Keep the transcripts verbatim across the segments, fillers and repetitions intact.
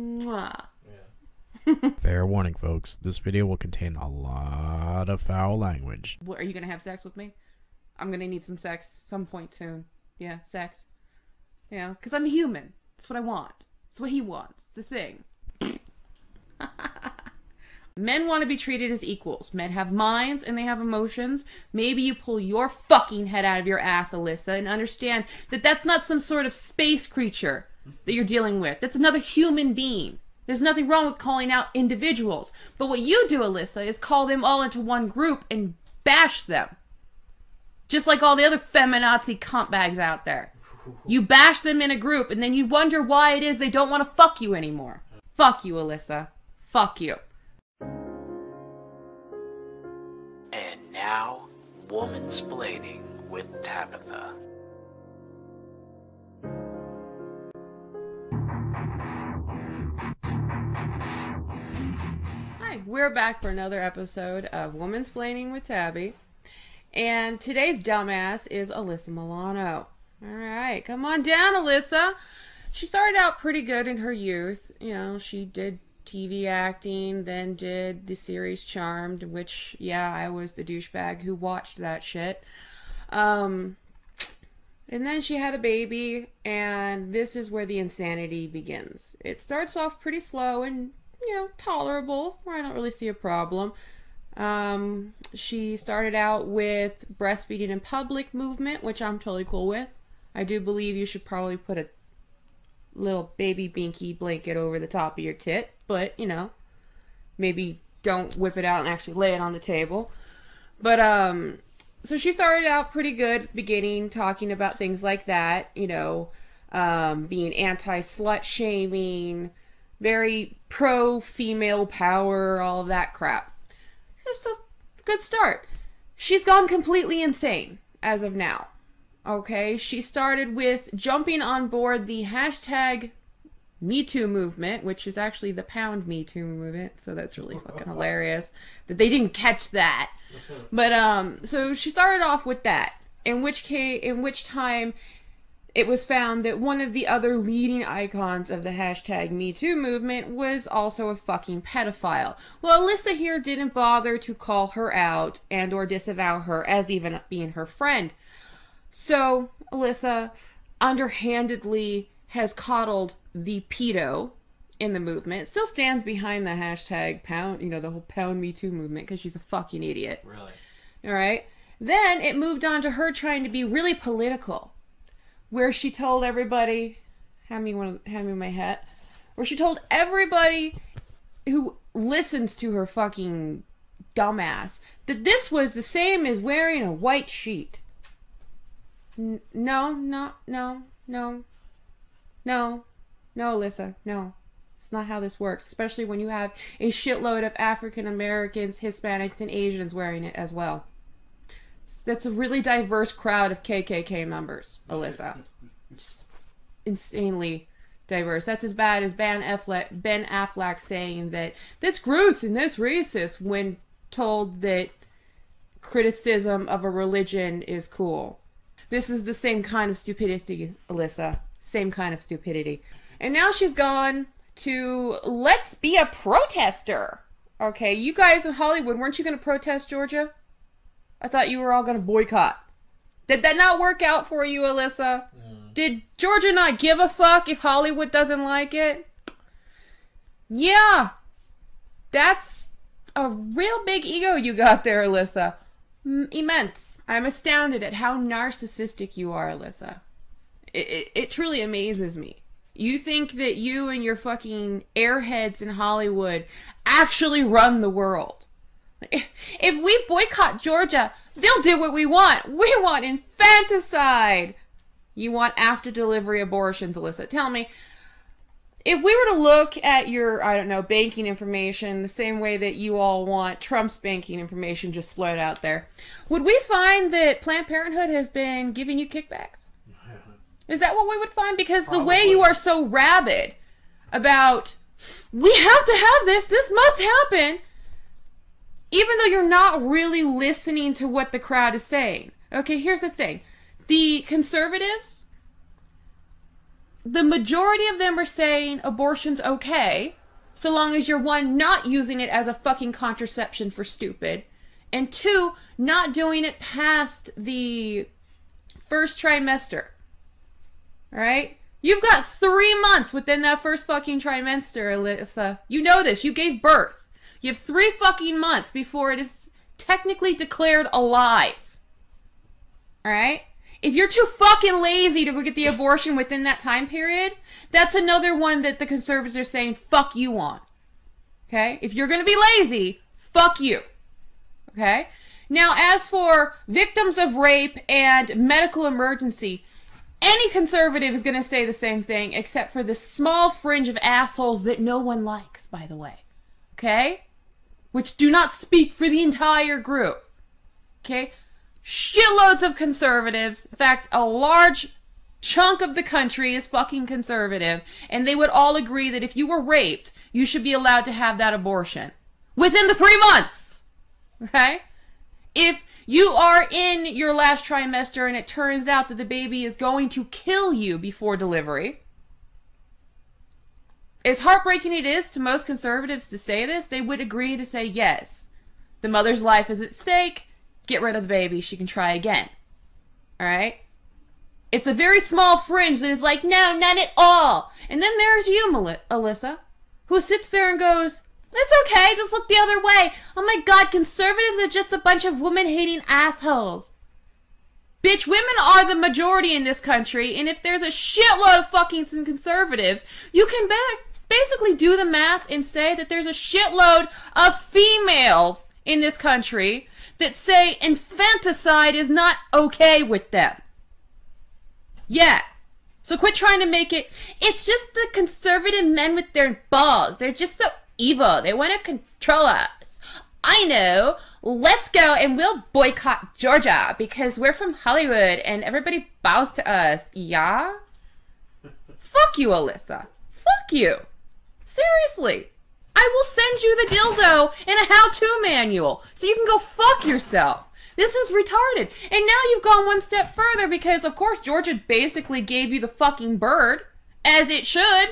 Mwah. Yeah. Fair warning, folks. This video will contain a lot of foul language. What, are you gonna have sex with me? I'm gonna need some sex some point soon. Yeah, sex. You know, because I'm a human. That's what I want. That's what he wants. It's a thing. Men want to be treated as equals. Men have minds and they have emotions. Maybe you pull your fucking head out of your ass, Alyssa, and understand that that's not some sort of space creature that you're dealing with. That's another human being. There's nothing wrong with calling out individuals. But what you do, Alyssa, is call them all into one group and bash them. Just like all the other feminazi cuntbags out there. You bash them in a group and then you wonder why it is they don't want to fuck you anymore. Fuck you, Alyssa. Fuck you. And now, womansplaining with Tabitha. Hi, we're back for another episode of Womansplaining with Tabby. And today's dumbass is Alyssa Milano. Alright, come on down, Alyssa. She started out pretty good in her youth. You know, she did T V acting, then did the series Charmed, which, yeah, I was the douchebag who watched that shit. Um, and then she had a baby, and this is where the insanity begins. It starts off pretty slow and, you know, tolerable, where I don't really see a problem. Um, she started out with breastfeeding in public movement, which I'm totally cool with. I do believe you should probably put a little baby binky blanket over the top of your tit, but, you know, maybe don't whip it out and actually lay it on the table. But, um, so she started out pretty good beginning, talking about things like that, you know, um, being anti-slut shaming, very pro-female power, all of that crap. Just a good start. She's gone completely insane as of now. Okay, she started with jumping on board the hashtag MeToo movement, which is actually the pound MeToo movement, so that's really fucking hilarious that they didn't catch that. But, um, so she started off with that, in which case, in which time it was found that one of the other leading icons of the hashtag MeToo movement was also a fucking pedophile. Well, Alyssa here didn't bother to call her out and or disavow her as even being her friend. So, Alyssa underhandedly has coddled the pedo in the movement. It still stands behind the hashtag pound, you know, the whole pound MeToo movement, because she's a fucking idiot. Really? All right. Then it moved on to her trying to be really political, where she told everybody, hand me, one, hand me my hat, where she told everybody who listens to her fucking dumbass that this was the same as wearing a white sheet. No, no, no, no, no, no, Alyssa, no. It's not how this works, especially when you have a shitload of African Americans, Hispanics, and Asians wearing it as well. That's a really diverse crowd of K K K members, Alyssa. Just insanely diverse. That's as bad as Ben Affleck, Ben Affleck saying that that's gross and that's racist when told that criticism of a religion is cool. This is the same kind of stupidity, Alyssa. Same kind of stupidity. And now she's gone to, let's be a protester. Okay, you guys in Hollywood, weren't you going to protest Georgia? I thought you were all going to boycott. Did that not work out for you, Alyssa? Mm. Did Georgia not give a fuck if Hollywood doesn't like it? Yeah. That's a real big ego you got there, Alyssa. Immense. I'm astounded at how narcissistic you are, Alyssa. It, it, it truly amazes me. You think that you and your fucking airheads in Hollywood actually run the world. If we boycott Georgia, they'll do what we want. We want infanticide. You want after-delivery abortions, Alyssa. Tell me, if we were to look at your, I don't know, banking information the same way that you all want Trump's banking information just floated out there, would we find that Planned Parenthood has been giving you kickbacks? Is that what we would find? Because Probably. The way you are so rabid about, we have to have this, this must happen, even though you're not really listening to what the crowd is saying. Okay, here's the thing. The conservatives the majority of them are saying abortion's okay, so long as you're, one, not using it as a fucking contraception for stupid, and two, not doing it past the first trimester. All right? You've got three months within that first fucking trimester, Alyssa. You know this. You gave birth. You have three fucking months before it is technically declared alive. All right? If you're too fucking lazy to go get the abortion within that time period, that's another one that the conservatives are saying, fuck you on. Okay? If you're going to be lazy, fuck you. Okay? Now, as for victims of rape and medical emergency, any conservative is going to say the same thing, except for the small fringe of assholes that no one likes, by the way. Okay? Which do not speak for the entire group. Okay? Shitloads of conservatives. In fact, a large chunk of the country is fucking conservative, and they would all agree that if you were raped, you should be allowed to have that abortion within the three months. Okay? If you are in your last trimester and it turns out that the baby is going to kill you before delivery, as heartbreaking it is to most conservatives to say this, they would agree to say yes. The mother's life is at stake. Get rid of the baby. She can try again. All right? It's a very small fringe that is like, no, not at all. And then there's you, Alyssa, who sits there and goes, it's okay, just look the other way. Oh my God, conservatives are just a bunch of women-hating assholes. Bitch, women are the majority in this country, and if there's a shitload of fucking conservatives, you can basically do the math and say that there's a shitload of females in this country that say infanticide is not okay with them. Yeah. So quit trying to make it, it's just the conservative men with their balls. They're just so evil. They want to control us. I know. Let's go and we'll boycott Georgia because we're from Hollywood and everybody bows to us. Yeah? Fuck you, Alyssa. Fuck you. Seriously. I will send you the dildo and a how-to manual so you can go fuck yourself. This is retarded. And now you've gone one step further because, of course, Georgia basically gave you the fucking bird, as it should.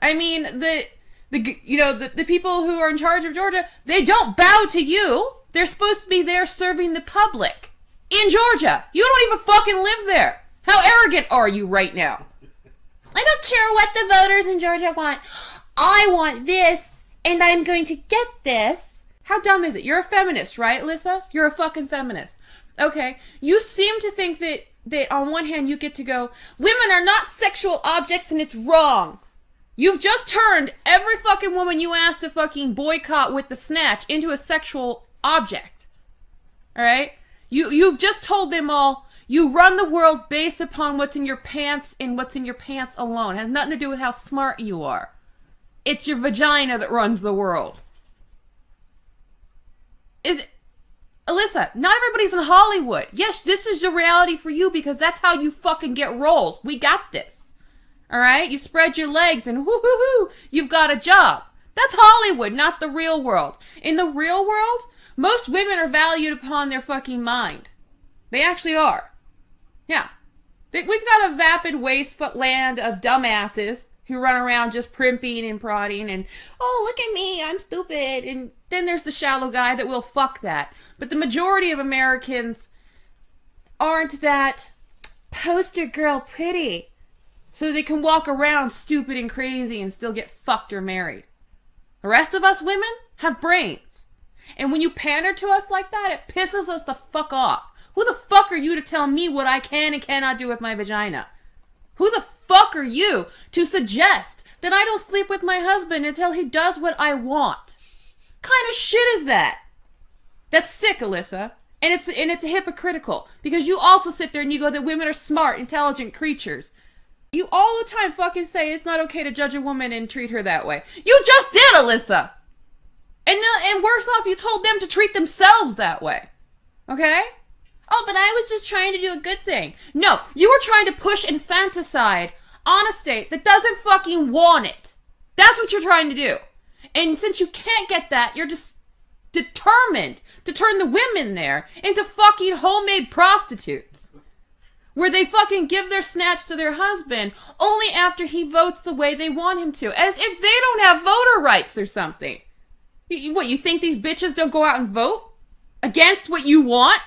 I mean, the... The, you know, the, the people who are in charge of Georgia, they don't bow to you. They're supposed to be there serving the public. In Georgia. You don't even fucking live there. How arrogant are you right now? I don't care what the voters in Georgia want. I want this, and I'm going to get this. How dumb is it? You're a feminist, right, Alyssa? You're a fucking feminist. Okay. You seem to think that, that on one hand you get to go, women are not sexual objects and it's wrong. You've just turned every fucking woman you asked to fucking boycott with the snatch into a sexual object. Alright? You, you've just told them all, you run the world based upon what's in your pants and what's in your pants alone. It has nothing to do with how smart you are. It's your vagina that runs the world. Is it... Alyssa, not everybody's in Hollywood. Yes, this is the reality for you because that's how you fucking get roles. We got this. Alright? You spread your legs and whoo-hoo-hoo, you've got a job. That's Hollywood, not the real world. In the real world, most women are valued upon their fucking mind. They actually are. Yeah. We've got a vapid wasteland of dumbasses who run around just primping and prodding and, oh, look at me, I'm stupid. And then there's the shallow guy that will fuck that. But the majority of Americans aren't that poster girl pretty. So they can walk around stupid and crazy and still get fucked or married. The rest of us women have brains. And when you pander to us like that, it pisses us the fuck off. Who the fuck are you to tell me what I can and cannot do with my vagina? Who the fuck are you to suggest that I don't sleep with my husband until he does what I want? What kind of shit is that? That's sick, Alyssa. And it's, and it's hypocritical. Because you also sit there and you go that women are smart, intelligent creatures. You all the time fucking say it's not okay to judge a woman and treat her that way. You just did, Alyssa! And, and worse off, you told them to treat themselves that way. Okay? Oh, but I was just trying to do a good thing. No, you were trying to push infanticide on a state that doesn't fucking want it. That's what you're trying to do. And since you can't get that, you're just determined to turn the women there into fucking homemade prostitutes. where they fucking give their snatch to their husband only after he votes the way they want him to, as if they don't have voter rights or something. You, what, you think these bitches don't go out and vote against what you want?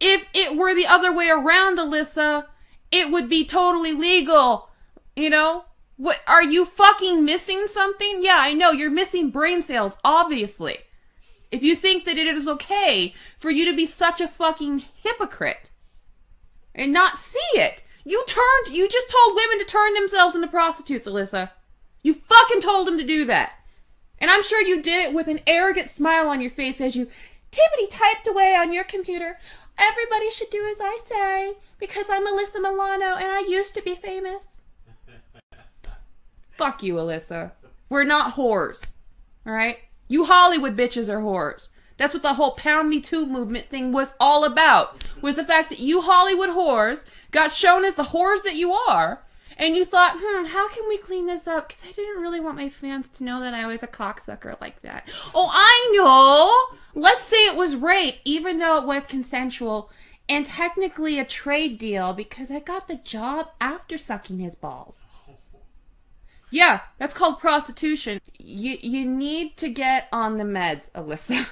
If it were the other way around, Alyssa, it would be totally legal, you know? What, are you fucking missing something? Yeah, I know, you're missing brain cells, obviously. If you think that it is okay for you to be such a fucking hypocrite and not see it. You turned, you just told women to turn themselves into prostitutes, Alyssa. You fucking told them to do that. And I'm sure you did it with an arrogant smile on your face as you tippity typed away on your computer. Everybody should do as I say because I'm Alyssa Milano and I used to be famous. Fuck you, Alyssa. We're not whores, all right? You Hollywood bitches are whores. That's what the whole Pound Me Too movement thing was all about, was the fact that you Hollywood whores got shown as the whores that you are, and you thought, hmm, how can we clean this up? Because I didn't really want my fans to know that I was a cocksucker like that. Oh, I know! Let's say it was rape, even though it was consensual and technically a trade deal because I got the job after sucking his balls. Yeah, that's called prostitution. You you need to get on the meds, Alyssa.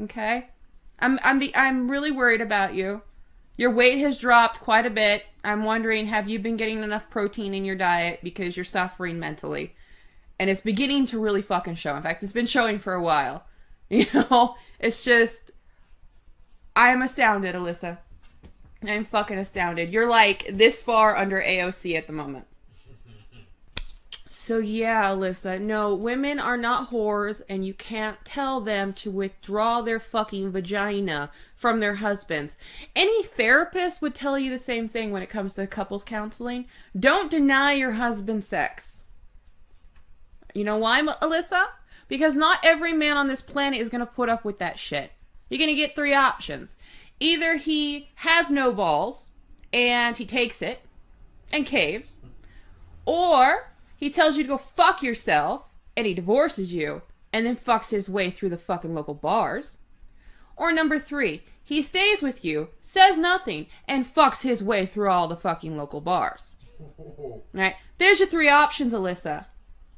Okay, I'm I'm I'm really worried about you. Your weight has dropped quite a bit. I'm wondering, have you been getting enough protein in your diet because you're suffering mentally, and it's beginning to really fucking show. In fact, it's been showing for a while. You know, it's just, I am astounded, Alyssa. I'm fucking astounded. You're like this far under A O C at the moment. So yeah, Alyssa, no, women are not whores, and you can't tell them to withdraw their fucking vagina from their husbands. Any therapist would tell you the same thing when it comes to couples counseling. Don't deny your husband sex. You know why, Alyssa? Because not every man on this planet is going to put up with that shit. You're going to get three options. Either he has no balls, and he takes it, and caves, or he tells you to go fuck yourself, and he divorces you, and then fucks his way through the fucking local bars. Or number three, he stays with you, says nothing, and fucks his way through all the fucking local bars. All right? There's your three options, Alyssa.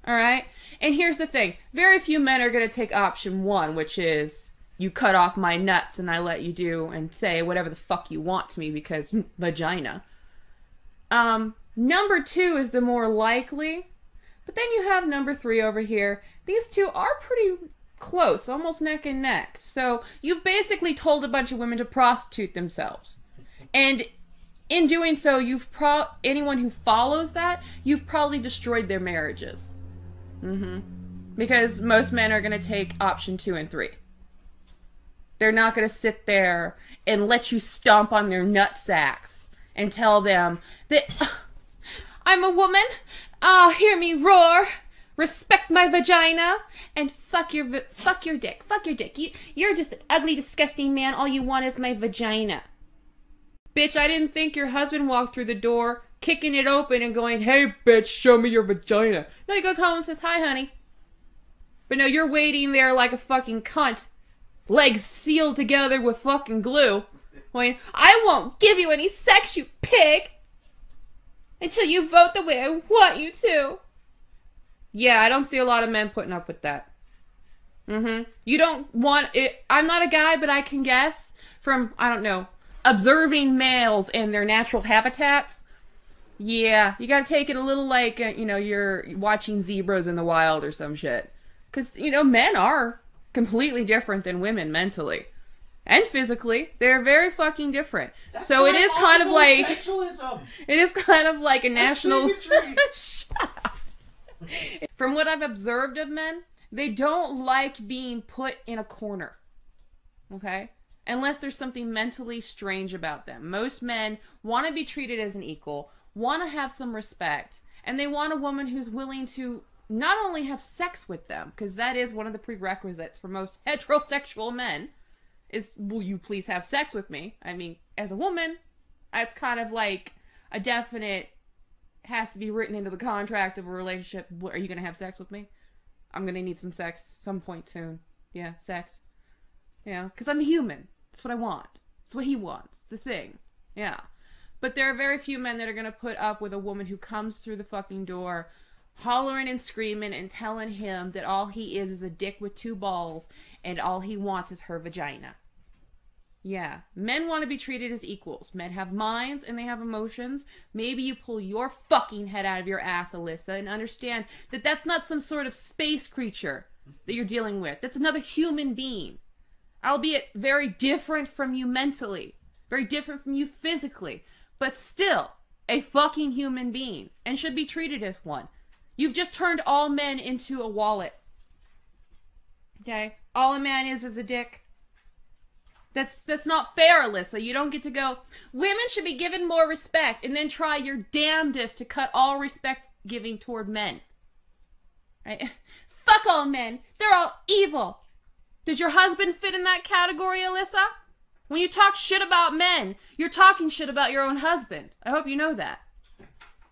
All right? And here's the thing. Very few men are going to take option one, which is, you cut off my nuts and I let you do and say whatever the fuck you want to me because vagina. Um, number two is the more likely. But then you have number three over here. These two are pretty close, almost neck and neck. So you basically told a bunch of women to prostitute themselves. And in doing so, you've pro anyone who follows that, you've probably destroyed their marriages. Mm-hmm. Because most men are going to take option two and three. They're not going to sit there and let you stomp on their nutsacks and tell them that, I'm a woman. Ah, oh, hear me roar, respect my vagina, and fuck your fuck your dick, fuck your dick. You, you're just an ugly, disgusting man. All you want is my vagina. Bitch, I didn't think your husband walked through the door, kicking it open and going, hey, bitch, show me your vagina. No, he goes home and says, hi, honey. But no, you're waiting there like a fucking cunt, legs sealed together with fucking glue, going, I won't give you any sex, you pig. Until you vote the way I want you to. Yeah, I don't see a lot of men putting up with that. Mm-hmm. You don't want it. I'm not a guy, but I can guess from, I don't know, observing males in their natural habitats. Yeah, you gotta take it a little like, you know, you're watching zebras in the wild or some shit. Because, you know, men are completely different than women mentally. And physically, they're very fucking different. That's so it is kind of like it is kind of like a national. From what I've observed of men, they don't like being put in a corner. Okay, unless there's something mentally strange about them. Most men want to be treated as an equal, want to have some respect, and they want a woman who's willing to not only have sex with them, because that is one of the prerequisites for most heterosexual men. Is, will you please have sex with me? I mean, as a woman, that's kind of like a definite, has to be written into the contract of a relationship. Are you going to have sex with me? I'm going to need some sex some point soon. Yeah, sex. Yeah, because I'm a human. That's what I want. It's what he wants. It's a thing. Yeah. But there are very few men that are going to put up with a woman who comes through the fucking door hollering and screaming and telling him that all he is is a dick with two balls and all he wants is her vagina. Yeah. Men want to be treated as equals. Men have minds and they have emotions. Maybe you pull your fucking head out of your ass, Alyssa, and understand that that's not some sort of space creature that you're dealing with. That's another human being, albeit very different from you mentally, very different from you physically, but still a fucking human being and should be treated as one. You've just turned all men into a wallet. Okay? All a man is is a dick. That's that's not fair, Alyssa. You don't get to go, women should be given more respect, and then try your damnedest to cut all respect giving toward men. Right? Fuck all men. They're all evil. Does your husband fit in that category, Alyssa? When you talk shit about men, you're talking shit about your own husband. I hope you know that.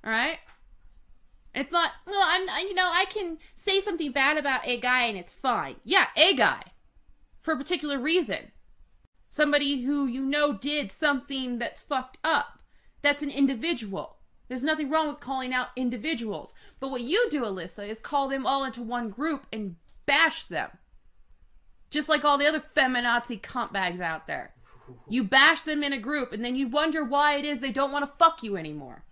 All right? It's not, no, I'm, you know, I can say something bad about a guy and it's fine. Yeah, a guy. For a particular reason. Somebody who you know did something that's fucked up. That's an individual. There's nothing wrong with calling out individuals. But what you do, Alyssa, is call them all into one group and bash them. Just like all the other feminazi cuntbags out there. You bash them in a group and then you wonder why it is they don't want to fuck you anymore.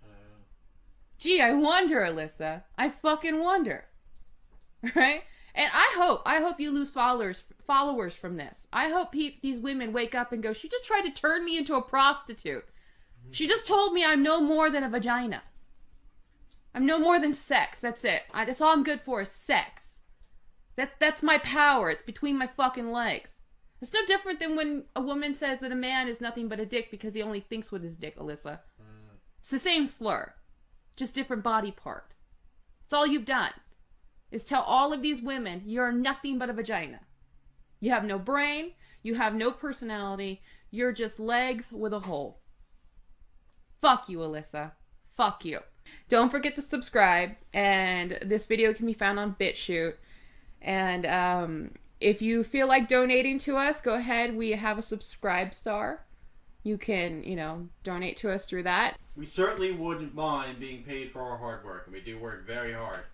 Gee, I wonder, Alyssa. I fucking wonder. Right? And I hope, I hope you lose followers followers from this. I hope he, these women wake up and go, she just tried to turn me into a prostitute. She just told me I'm no more than a vagina. I'm no more than sex. That's it. I, that's all I'm good for is sex. That's, that's my power. It's between my fucking legs. It's no different than when a woman says that a man is nothing but a dick because he only thinks with his dick, Alyssa. It's the same slur. Just different body part. It's all you've done. Is tell all of these women, you're nothing but a vagina. You have no brain, you have no personality, you're just legs with a hole. Fuck you, Alyssa. Fuck you. Don't forget to subscribe, and this video can be found on Bitchute. And um, if you feel like donating to us, go ahead, we have a Subscribe Star. You can, you know, donate to us through that. We certainly wouldn't mind being paid for our hard work, and we do work very hard.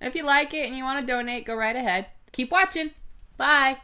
If you like it and you want to donate, go right ahead. Keep watching. Bye.